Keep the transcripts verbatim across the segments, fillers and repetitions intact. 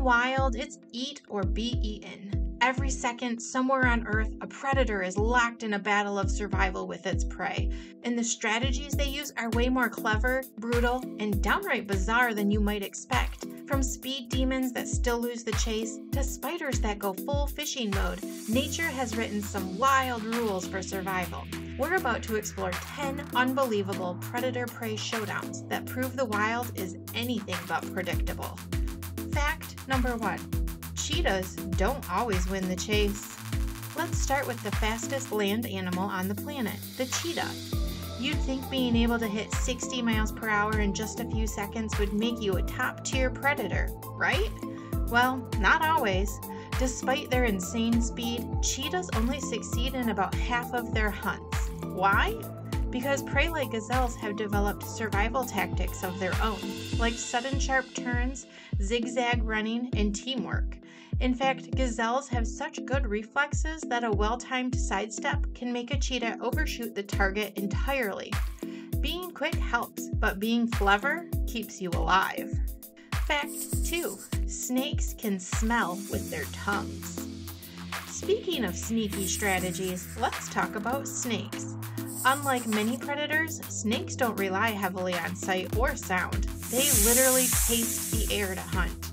the wild, it's eat or be eaten. Every second, somewhere on Earth, a predator is locked in a battle of survival with its prey. And the strategies they use are way more clever, brutal, and downright bizarre than you might expect. From speed demons that still lose the chase, to spiders that go full fishing mode, nature has written some wild rules for survival. We're about to explore ten unbelievable predator-prey showdowns that prove the wild is anything but predictable. Fact number one, cheetahs don't always win the chase. Let's start with the fastest land animal on the planet, the cheetah. You'd think being able to hit sixty miles per hour in just a few seconds would make you a top-tier predator, right? Well, not always. Despite their insane speed, cheetahs only succeed in about half of their hunts. Why? Because prey like gazelles have developed survival tactics of their own, like sudden sharp turns, zigzag running, and teamwork. In fact, gazelles have such good reflexes that a well-timed sidestep can make a cheetah overshoot the target entirely. Being quick helps, but being clever keeps you alive. Fact two, snakes can smell with their tongues. Speaking of sneaky strategies, let's talk about snakes. Unlike many predators, snakes don't rely heavily on sight or sound. They literally taste the air to hunt.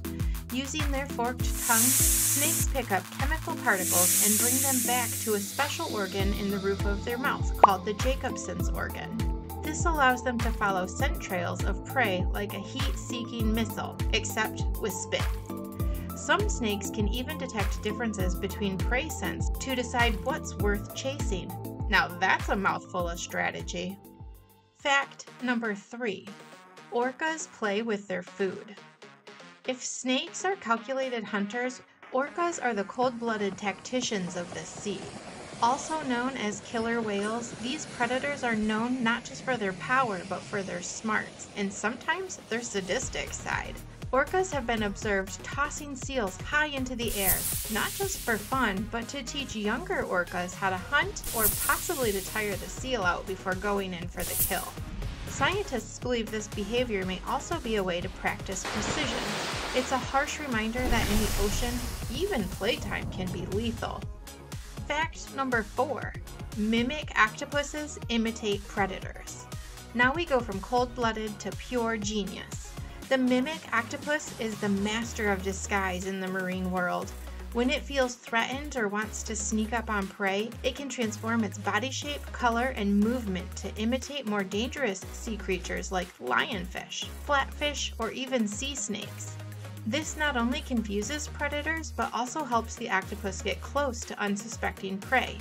Using their forked tongue, snakes pick up chemical particles and bring them back to a special organ in the roof of their mouth called the Jacobson's organ. This allows them to follow scent trails of prey like a heat-seeking missile, except with spit. Some snakes can even detect differences between prey scents to decide what's worth chasing. Now that's a mouthful of strategy. Fact number three, orcas play with their food. If snakes are calculated hunters, orcas are the cold-blooded tacticians of the sea. Also known as killer whales, these predators are known not just for their power, but for their smarts, and sometimes their sadistic side. Orcas have been observed tossing seals high into the air, not just for fun, but to teach younger orcas how to hunt or possibly to tire the seal out before going in for the kill. Scientists believe this behavior may also be a way to practice precision. It's a harsh reminder that in the ocean, even playtime can be lethal. Fact number four, mimic octopuses imitate predators. Now we go from cold-blooded to pure genius. The mimic octopus is the master of disguise in the marine world. When it feels threatened or wants to sneak up on prey, it can transform its body shape, color, and movement to imitate more dangerous sea creatures like lionfish, flatfish, or even sea snakes. This not only confuses predators, but also helps the octopus get close to unsuspecting prey.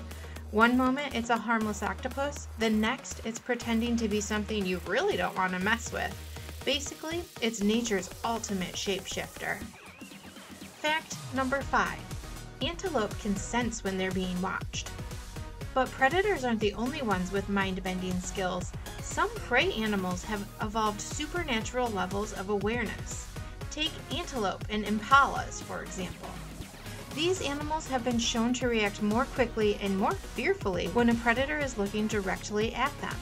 One moment it's a harmless octopus, the next it's pretending to be something you really don't want to mess with. Basically, it's nature's ultimate shapeshifter. Fact number five, antelope can sense when they're being watched. But predators aren't the only ones with mind-bending skills. Some prey animals have evolved supernatural levels of awareness. Take antelope and impalas, for example. These animals have been shown to react more quickly and more fearfully when a predator is looking directly at them.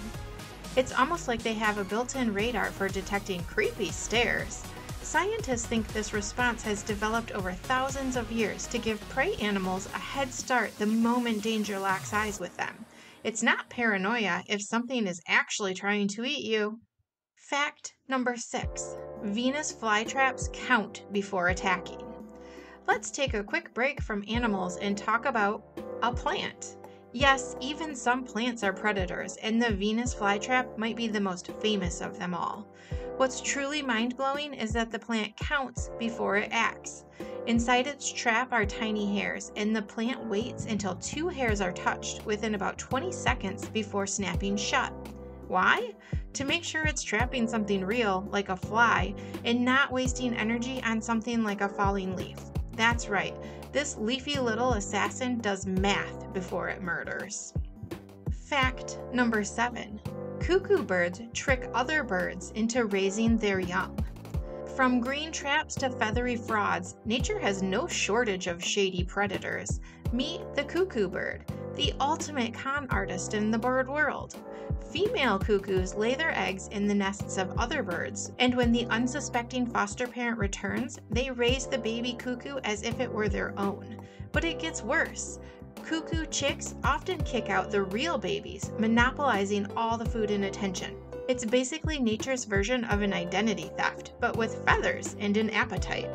It's almost like they have a built-in radar for detecting creepy stares. Scientists think this response has developed over thousands of years to give prey animals a head start the moment danger locks eyes with them. It's not paranoia if something is actually trying to eat you. Fact number six, Venus flytraps count before attacking. Let's take a quick break from animals and talk about a plant. Yes, even some plants are predators, and the Venus flytrap might be the most famous of them all. What's truly mind-blowing is that the plant counts before it acts. Inside its trap are tiny hairs, and the plant waits until two hairs are touched within about twenty seconds before snapping shut. Why? To make sure it's trapping something real, like a fly, and not wasting energy on something like a falling leaf. That's right, this leafy little assassin does math before it murders. Fact number seven. Cuckoo birds trick other birds into raising their young. From green traps to feathery frauds, nature has no shortage of shady predators. Meet the cuckoo bird. the ultimate con artist in the bird world. Female cuckoos lay their eggs in the nests of other birds, and when the unsuspecting foster parent returns, they raise the baby cuckoo as if it were their own. But it gets worse. Cuckoo chicks often kick out the real babies, monopolizing all the food and attention. It's basically nature's version of an identity theft, but with feathers and an appetite.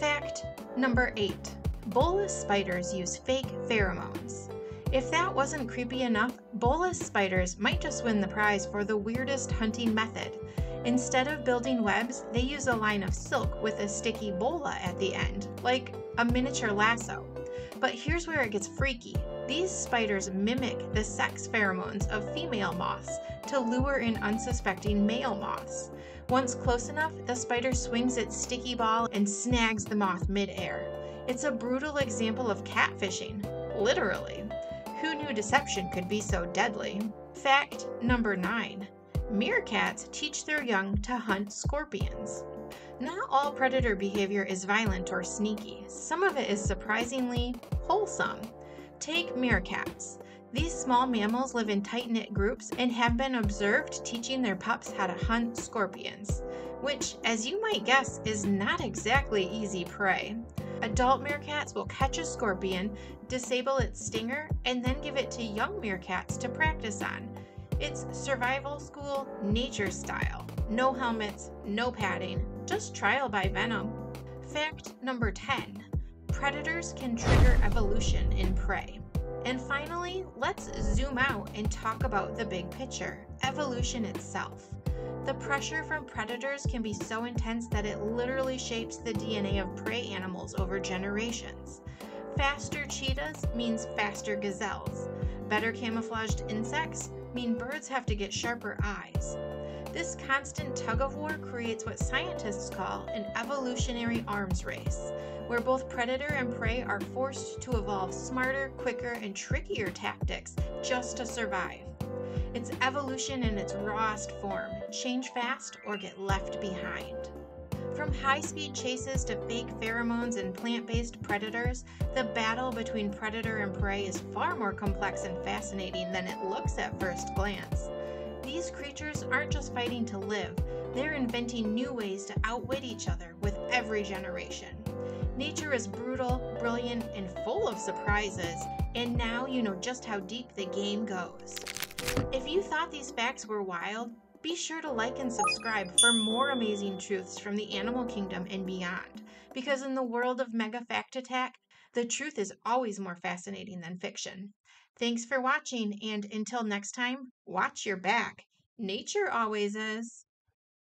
Fact number eight. Bolas spiders use fake pheromones. If that wasn't creepy enough, bolas spiders might just win the prize for the weirdest hunting method. Instead of building webs, they use a line of silk with a sticky bola at the end, like a miniature lasso. But here's where it gets freaky. These spiders mimic the sex pheromones of female moths to lure in unsuspecting male moths. Once close enough, the spider swings its sticky ball and snags the moth midair. It's a brutal example of catfishing, literally. Who knew deception could be so deadly? Fact number nine. Meerkats teach their young to hunt scorpions. Not all predator behavior is violent or sneaky. Some of it is surprisingly wholesome. Take meerkats. These small mammals live in tight-knit groups and have been observed teaching their pups how to hunt scorpions, which, as you might guess, is not exactly easy prey. Adult meerkats will catch a scorpion, disable its stinger, and then give it to young meerkats to practice on. It's survival school, nature style. No helmets, no padding, just trial by venom. Fact number ten. Predators can trigger evolution in prey. And finally, let's zoom out and talk about the big picture, evolution itself. The pressure from predators can be so intense that it literally shapes the D N A of prey animals over generations. Faster cheetahs means faster gazelles. Better camouflaged insects mean birds have to get sharper eyes. This constant tug-of-war creates what scientists call an evolutionary arms race, where both predator and prey are forced to evolve smarter, quicker, and trickier tactics just to survive. It's evolution in its rawest form. Change fast or get left behind. From high-speed chases to fake pheromones and plant-based predators, the battle between predator and prey is far more complex and fascinating than it looks at first glance. These creatures aren't just fighting to live, they're inventing new ways to outwit each other with every generation. Nature is brutal, brilliant, and full of surprises, and now you know just how deep the game goes. If you thought these facts were wild, be sure to like and subscribe for more amazing truths from the animal kingdom and beyond, because in the world of Mega Fact Attack, the truth is always more fascinating than fiction. Thanks for watching, and until next time, watch your back. Nature always is.